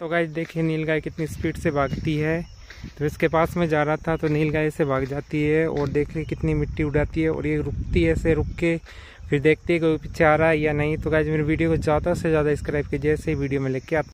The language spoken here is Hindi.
तो गाइस देखिए नीलगाय कितनी स्पीड से भागती है। तो इसके पास में जा रहा था तो नीलगाय से भाग जाती है और देखिए कितनी मिट्टी उड़ाती है और ये रुकती है, ऐसे रुक के फिर देखती है कोई पीछे आ रहा है या नहीं। तो गाइस मेरे वीडियो को ज़्यादा से ज़्यादा सब्सक्राइब कीजिए, ऐसे ही वीडियो में लेके आप